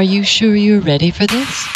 Are you sure you're ready for this?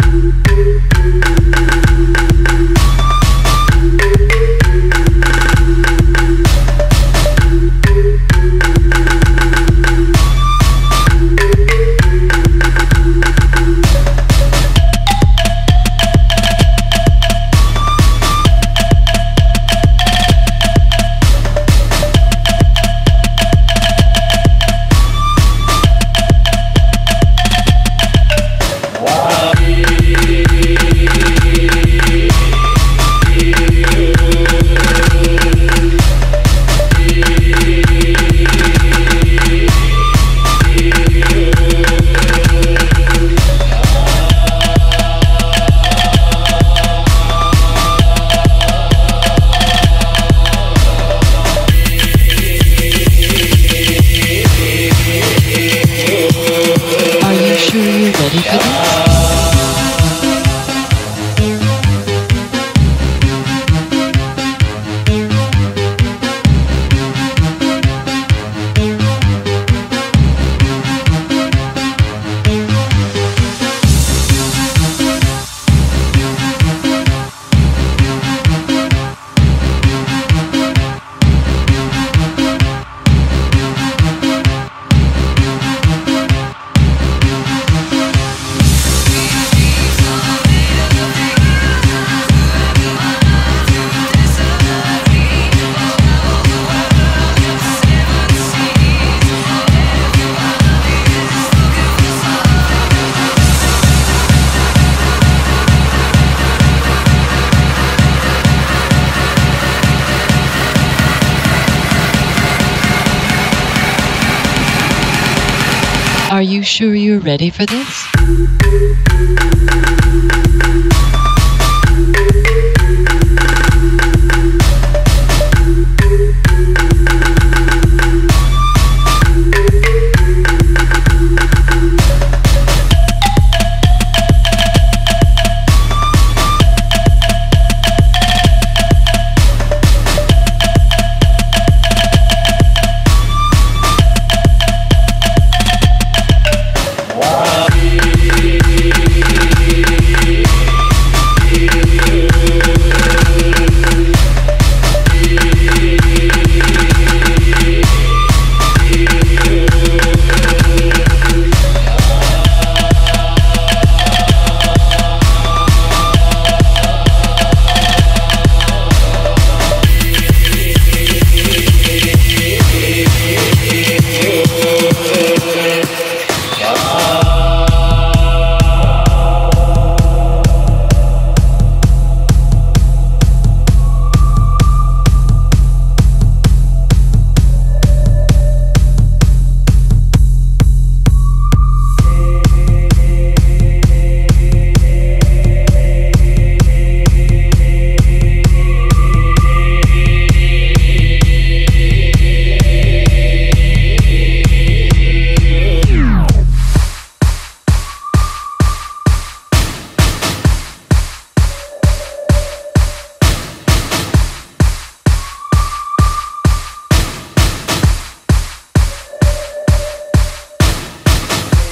Are you sure you're ready for this?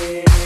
Yeah.